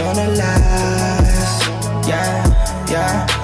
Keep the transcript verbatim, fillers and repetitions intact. gonna last. Yeah, yeah.